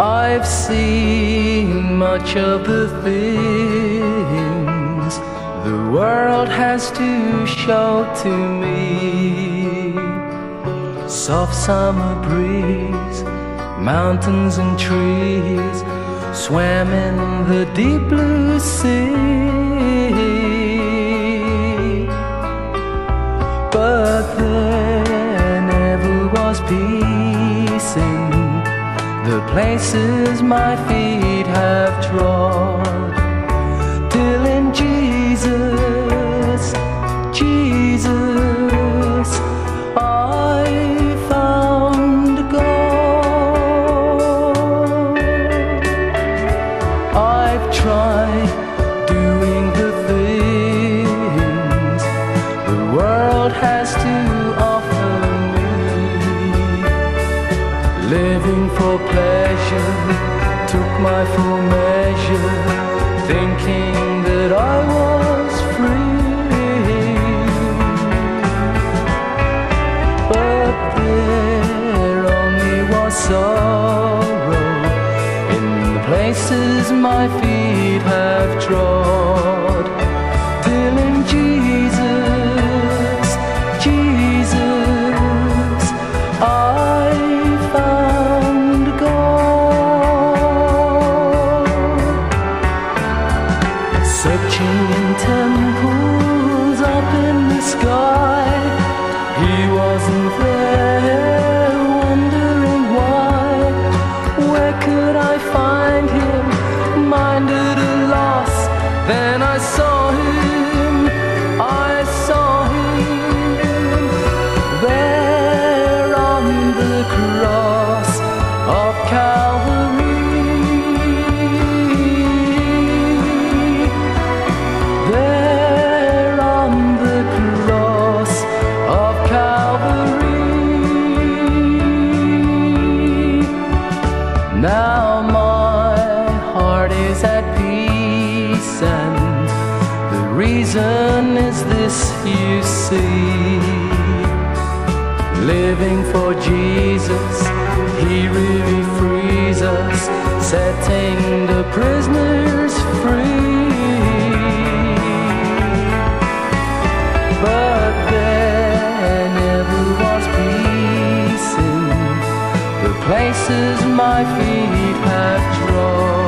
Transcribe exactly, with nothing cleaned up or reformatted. I've seen much of the things the world has to show to me. Soft summer breeze, mountains and trees, swam in the deep blue sea. But there never was peace in the places my feet have trod, till in Jesus, Jesus, I found God. I've tried doing the things the world has to offer me, living for pleasure took my full measure, thinking that I was free. But there only was sorrow in the places my feet have trod, till in Jesus, Jesus, I searching temples up in the sky, he wasn't there, wondering why. Where could I find him? Mind at a loss. Then I saw him, I saw him there on the cross of Calvary. Now my heart is at peace, and the reason is this, you see. Living for Jesus, he really frees us, setting the prisoners free. But there never was peace in the places my feet have trod.